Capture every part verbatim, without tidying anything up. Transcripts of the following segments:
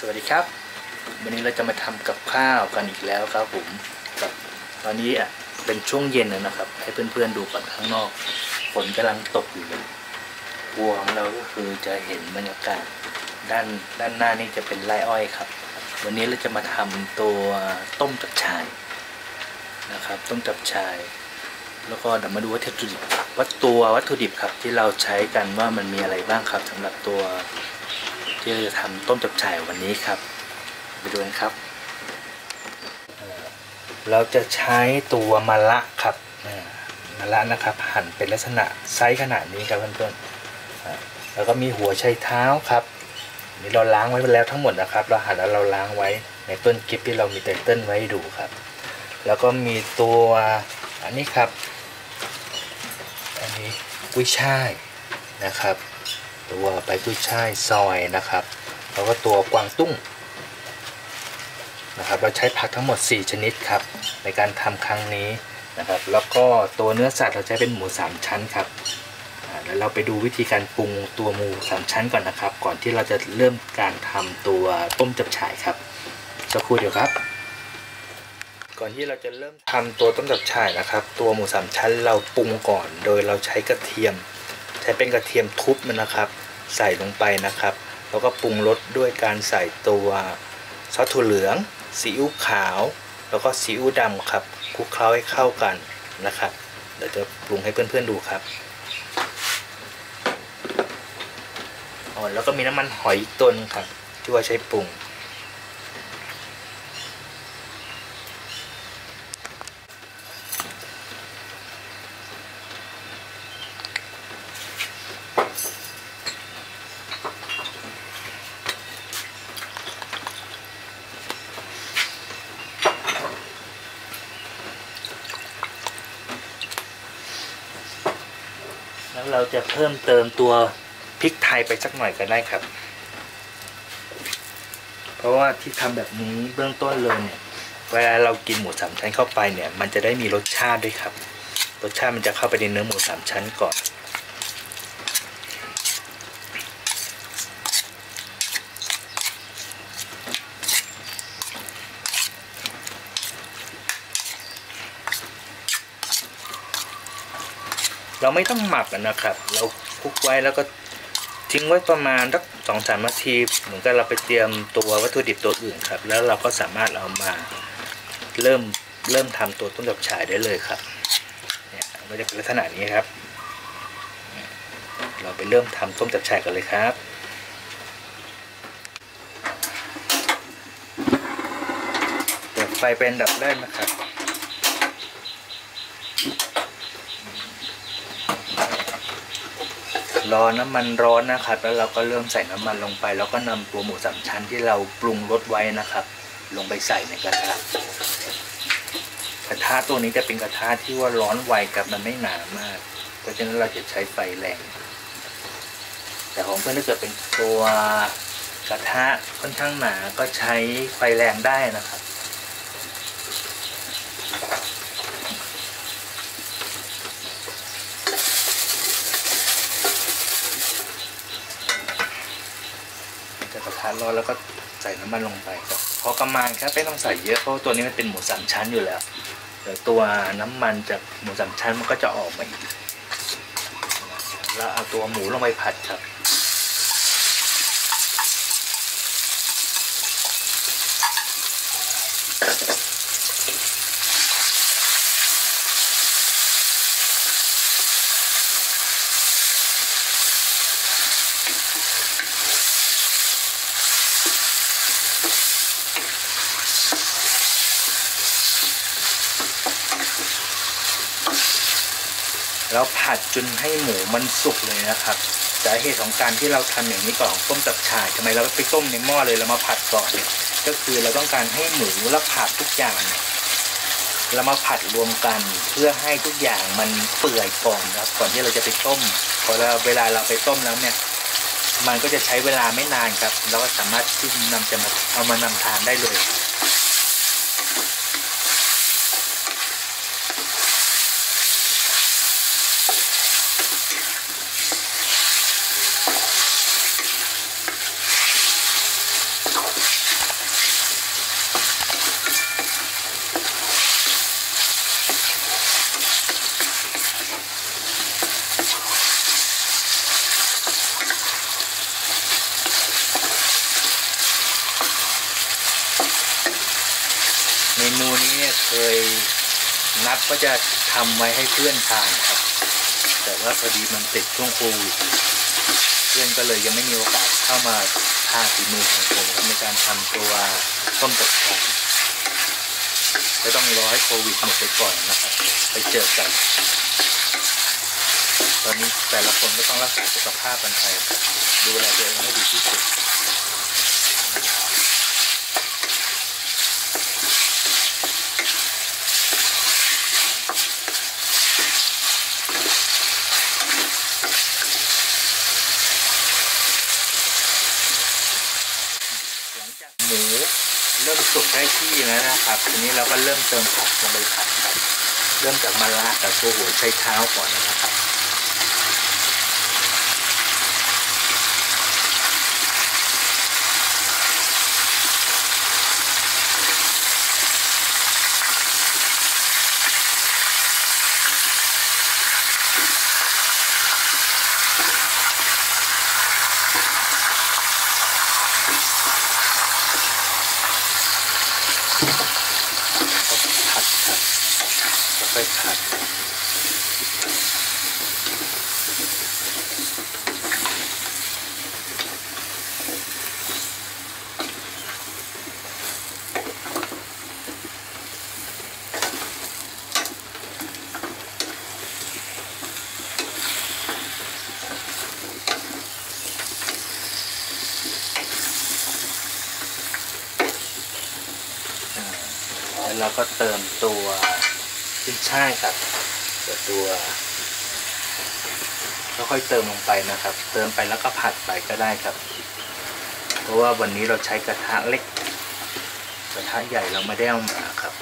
สวัสดีครับวันนี้เราจะมาทำกับข้าวกันอีกแล้วครับผมกับตอนนี้อ่ะเป็นช่วงเย็นนะครับให้เพื่อนๆดูกันข้างนอกฝนกำลังตกอยู่เลยวัวของเราก็คือจะเห็นบรรยากาศด้านด้านหน้านี่จะเป็นไร่อ้อยครับวันนี้เราจะมาทำตัวต้มจับฉ่ายนะครับต้มจับฉ่ายแล้วก็เดี๋ยวมาดูวัตถุดิบวัตตัววัตถุดิบครับที่เราใช้กันว่ามันมีอะไรบ้างครับสำหรับตัวที่เราจะทำต้มจับฉ่ายวันนี้ครับไปดูกันครับเราจะใช้ตัวมะระครับมะระนะครับหั่นเป็นลักษณะไซส์ขนาดนี้ครับเพื่อนๆแล้วก็มีหัวไชเท้าครับนี่เราล้างไว้แล้วทั้งหมดนะครับเราหั่นแล้วเราล้างไว้ในต้นคลิปที่เรามีไตเติ้ลไว้ดูครับแล้วก็มีตัวอันนี้ครับอันนี้กุ้ยช่ายนะครับตัวใบกุ้ยช่ายซอยนะครับแล้วก็ตัวกวางตุ้งนะครับเราใช้ผักทั้งหมดสี่ชนิดครับในการทำครั้งนี้นะครับแล้วก็ตัวเนื้อสัตว์เราใช้เป็นหมูสามชั้นครับแล้วเราไปดูวิธีการปรุงตัวหมูสามชั้นก่อนนะครับก่อนที่เราจะเริ่มการทำตัวต้มจับฉ่ายครับสักครู่เดียวครับก่อนที่เราจะเริ่มทำตัวต้มจับฉ่ายนะครับตัวหมูสามชั้นเราปรุงก่อนโดยเราใช้กระเทียมใช้เป็นกระเทียมทุบมันนะครับใส่ลงไปนะครับแล้วก็ปรุงรสด้วยการใส่ตัวซอสถั่วเหลืองซีอิ๊วขาวแล้วก็ซีอิ๊วดำครับคลุกเคล้าให้เข้ากันนะครับเดี๋ยวจะปรุงให้เพื่อนๆดูครับอ๋อแล้วก็มีน้ำมันหอยตนครับที่ว่าใช้ปรุงแล้วเราจะเพิ่มเติมตัวพริกไทยไปสักหน่อยก็ได้ครับเพราะว่าที่ทำแบบนี้เบื้องต้นเลยเนี่ยเวลาเรากินหมูสามชั้นเข้าไปเนี่ยมันจะได้มีรสชาติด้วยครับรสชาติมันจะเข้าไปในเนื้อหมูสามชั้นก่อนเราไม่ต้องหมักนะครับเราคลุกไว้แล้วก็ทิ้งไว้ประมาณสักสองสามนาทีเหมือนกับเราไปเตรียมตัววัตถุดิบตัวอื่นครับแล้วเราก็สามารถเอามาเริ่มเริ่มทำตัวต้มจับฉ่ายได้เลยครับเนี่ยมันจะเป็นลักษณะนี้ครับเราไปเริ่มทำต้มจับฉ่ายกันเลยครับเปิดไฟเป็นดับแรกนะครับรอน้ำมันร้อนนะครับแล้วเราก็เริ่มใส่น้ำมันลงไปแล้วก็นำตัวหมูสามชั้นที่เราปรุงรสไว้นะครับลงไปใส่ในกระทะกระทะตัวนี้จะเป็นกระทะที่ว่าร้อนไวกับมันไม่หนามากเพราะฉะนั้นเราจะใช้ไฟแรงแต่ของเพื่อนถ้าเกิดเป็นตัวกระทะค่อนข้างหนาก็ใช้ไฟแรงได้นะครับแล้วก็ใส่น้ำมันลงไปครับพอประมาณครับไม่ต้องใส่เยอะเพราะตัวนี้มันเป็นหมูสามชั้นอยู่แล้วเดี๋ยวตัวน้ำมันจากหมูสามชั้นมันก็จะออกมาอีกแล้วเอาตัวหมูลงไปผัดครับแล้วผัดจนให้หมูมันสุกเลยนะครับสาเหตุของการที่เราทำอย่างนี้ก่อนต้มจับฉ่ายทำไมเราไปต้มในหม้อเลยเรามาผัดก่อนก็คือเราต้องการให้หมูและผักทุกอย่างเรามาผัดรวมกันเพื่อให้ทุกอย่างมันเปื่อยก่อนครับก่อนที่เราจะไปต้มพอเราเวลาเราไปต้มแล้วเนี่ยมันก็จะใช้เวลาไม่นานครับเราก็สามารถที่นำจะมาเอามานำทานได้เลย เมนูนี้เนี่ยเคยนัดว่าจะทำไว้ให้เพื่อนทานครับแต่ว่าพอดีมันติดช่วงโควิดเพื่อนก็เลยยังไม่มีโอกาสเข้ามาทานฝีมือของผมในการทำตัวต้มตับไก่จะต้องรอให้โควิดหมดไปก่อนนะครับไปเจอกันตอนนี้แต่ละคนก็ต้องรักษาสุขภาพกันไปดูแลตัวเองให้ดีที่สุดหมูเริ่มสุกได้ที่แล้วนะครับทีนี้เราก็เริ่มเติมผักลงไปผัดเริ่มจากมะระกับตัวหัวไชเท้าก่อนนะครับค่อยผัดแล้วเราก็เติมตัวใช่ครับตัวแล้วค่อยเติมลงไปนะครับเติมไปแล้วก็ผัดไปก็ได้ครับเพราะว่าวันนี้เราใช้กระทะเล็กกระทะใหญ่เราไม่ได้เอามาครับ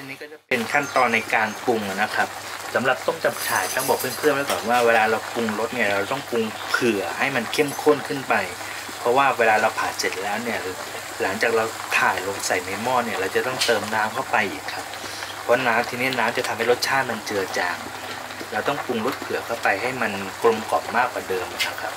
ทีนี้ก็จะเป็นขั้นตอนในการปรุงนะครับสำหรับต้มจับฉ่ายต้องบอกเพื่อนๆไว้ก่อนว่าเวลาเราปรุงรสเนี่ยเราต้องปรุงเผื่อให้มันเข้มข้นขึ้นไปเพราะว่าเวลาเราผัดเสร็จแล้วเนี่ยหลังจากเราถ่ายลงใส่ในหม้อเนี่ยเราจะต้องเติมน้ำเข้าไปอีกครับเพราะน้ำทีนี้น้ำจะทำให้รสชาติมันเจือจางเราต้องปรุงรสเผื่อเข้าไปให้มันกลมกล่อมมากกว่าเดิมนะครับ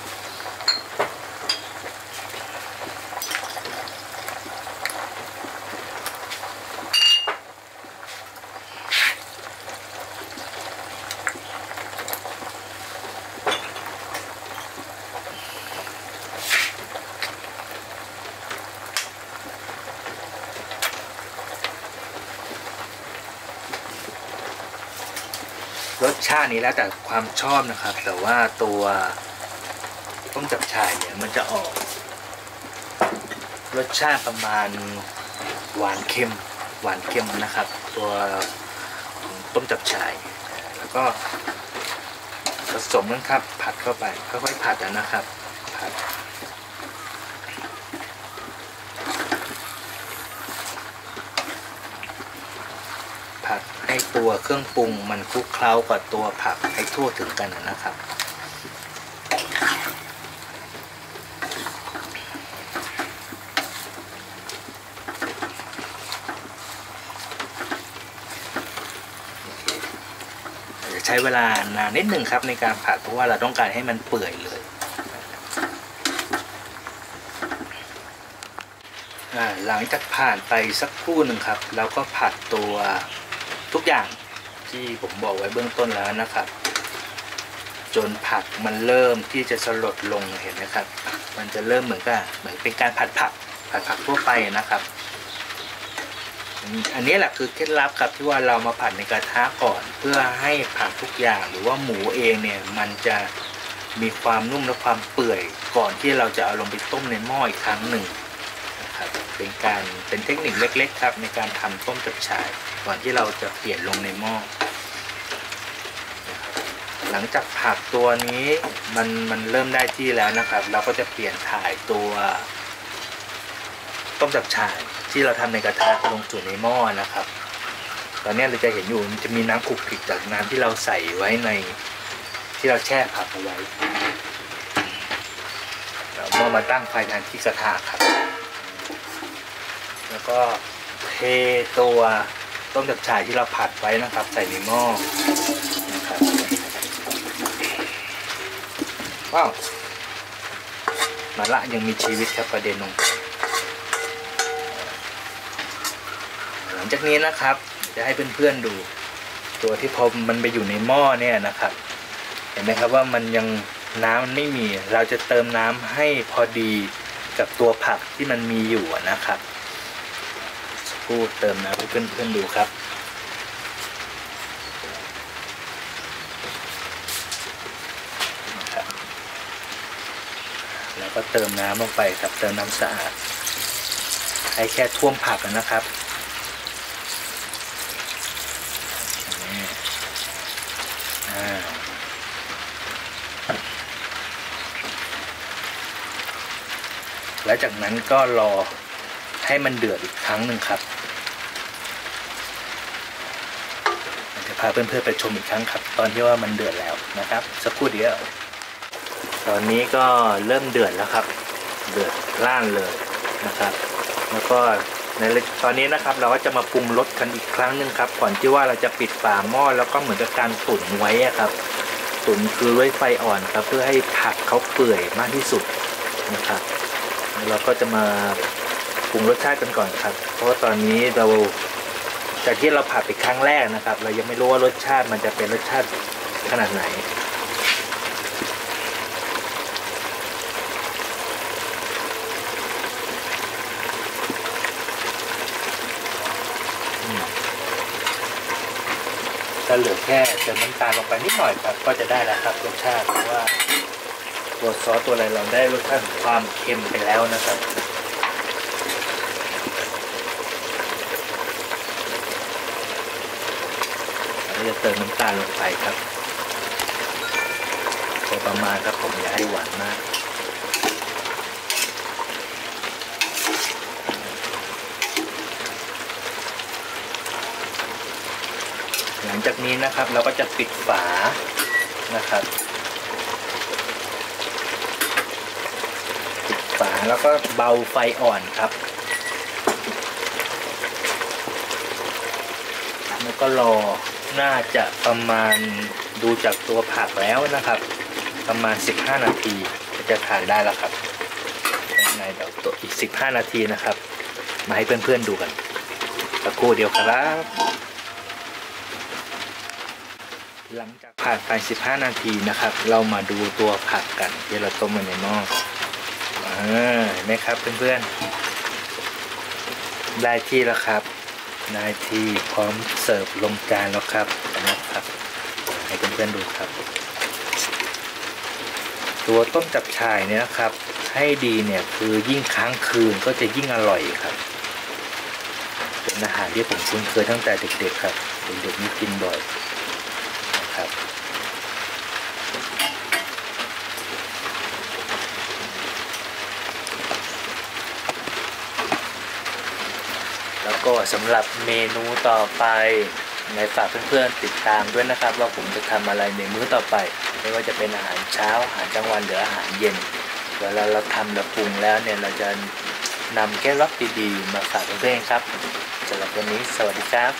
รสชาตินี้แล้วแต่ความชอบนะครับแต่ว่าตัวต้มจับฉ่ายเนี่ยมันจะออกรสชาติประมาณหวานเค็มหวานเค็มนะครับตัวต้มจับฉ่ายแล้วก็ผสมกันครับผัดเข้าไปค่อยๆผัดนะครับผัดผัดให้ตัวเครื่องปรุงมันคลุกเคล้ากับตัวผักให้ทั่วถึงกันนะครับจะใช้เวลานานนิดหนึ่งครับในการผัดเพราะว่าเราต้องการให้มันเปื่อยเลยหลังจากผ่านไปสักครู่หนึ่งครับเราก็ผัดตัวทุกอย่างที่ผมบอกไว้เบื้องต้นแล้วนะครับจนผักมันเริ่มที่จะสลดลงเห็นไหมครับมันจะเริ่มเหมือนกับเหมือนเป็นการผัดผักผัดผักทั่วไปนะครับอันนี้แหละคือเคล็ดลับครับที่ว่าเรามาผัดในกระทะก่อนเพื่อให้ผักทุกอย่างหรือว่าหมูเองเนี่ยมันจะมีความนุ่มและความเปื่อยก่อนที่เราจะเอาลงไปต้มในหม้ออีกครั้งหนึ่งเป็นการเป็นเทคนิคเล็กๆครับในการทำต้มจับฉ่ายก่อนที่เราจะเปลี่ยนลงในหม้อหลังจากผักตัวนี้มันมันเริ่มได้ที่แล้วนะครับเราก็จะเปลี่ยนถ่ายตัวต้มจับฉ่ายที่เราทำในกระทะลงสู่ในหม้อนะครับตอนนี้เราจะเห็นอยู่มันจะมีน้ำขุกขิกจากน้ำที่เราใส่ไว้ในที่เราแช่ผักเอาไว้เรามาตั้งไฟทานที่กระทะครับ แล้วก็เทตัวต้มจับฉ่ายที่เราผัดไว้นะครับใส่ในหม้อนะครับว้าวมะละยังมีชีวิตครับกระเด็นลงหลังจากนี้นะครับจะให้เพื่อนๆดูตัวที่พอมันไปอยู่ในหม้อเนี่ยนะครับเห็นไหมครับว่ามันยังน้ำมันไม่มีเราจะเติมน้ำให้พอดีกับตัวผักที่มันมีอยู่นะครับกูเติมน้ำให้เพื่อนๆดูครับแล้วก็เติมน้ำลงไปครับเติมน้ำสะอาดให้แค่ท่วมผักนะครับแล้วจากนั้นก็รอให้มันเดือดอีกครั้งหนึ่งครับจะพาเพื่อนๆไปชมอีกครั้งครับตอนที่ว่ามันเดือดแล้วนะครับสักครู่เดียวตอนนี้ก็เริ่มเดือดแล้วครับเดือดร่านเลยนะครับแล้วก็ในตอนนี้นะครับเราก็จะมาปรุงรสกันอีกครั้งหนึ่งครับก่อนที่ว่าเราจะปิดฝาหม้อแล้วก็เหมือนกับการตุ๋นไว้ครับตุ๋นคือด้วยไฟอ่อนครับเพื่อให้ผักเขาเปื่อยมากที่สุดนะครับเราก็จะมาปรุงรสชาติกันก่อนครับเพราะว่าตอนนี้เราจากที่เราผัดไปครั้งแรกนะครับเรายังไม่รู้ว่ารสชาติมันจะเป็นรสชาติขนาดไหนถ้าเหลือแค่เติมน้ำตาลลงไปนิดหน่อยครับก็จะได้แล้วครับรสชาติเพราะว่าตัวซอสตัวอะไรเราได้รสชาติความเค็มไปแล้วนะครับเราจะเติมน้ำตาลลงไปครับพอประมาณครับผมอย่าให้หวานมากหลังจากนี้นะครับเราก็จะปิดฝานะครับฝาแล้วก็เบาไฟอ่อนครับแล้วก็รอน่าจะประมาณดูจากตัวผักแล้วนะครับประมาณสิบห้านาทีจะทานได้แล้วครับยังไงเดี๋ยวตัวอีกสิบห้านาทีนะครับมาให้เพื่อนๆดูกันสักครู่เดียวครับหลังจากผ่านไปสิบห้านาทีนะครับเรามาดูตัวผักกันที่เราต้มในหม้อเห็นไหมครับเพื่อนๆได้ที่แล้วครับได้ที่พร้อมเสิร์ฟลงจานแล้วครับนะครับให้เพื่อนๆดูครับตัวต้มจับฉ่ายเนี่ยครับให้ดีเนี่ยคือยิ่งค้างคืนก็จะยิ่งอร่อยครับเป็นอาหารที่ผมคุ้นเคยตั้งแต่เด็กๆครับเด็กๆนี่กินบ่อยนะครับก็สำหรับเมนูต่อไปในฝากเพื่อนๆติดตามด้วยนะครับว่าผมจะทำอะไรในมื้อต่อไปไม่ว่าจะเป็นอาหารเช้าอาหารกลางวันหรืออาหารเย็นเวลาเราทำเราปรุงแล้วเนี่ยเราจะนำเคล็ดลับดีๆมาฝากเพื่อนๆครับสำหรับวันนี้สวัสดีครับ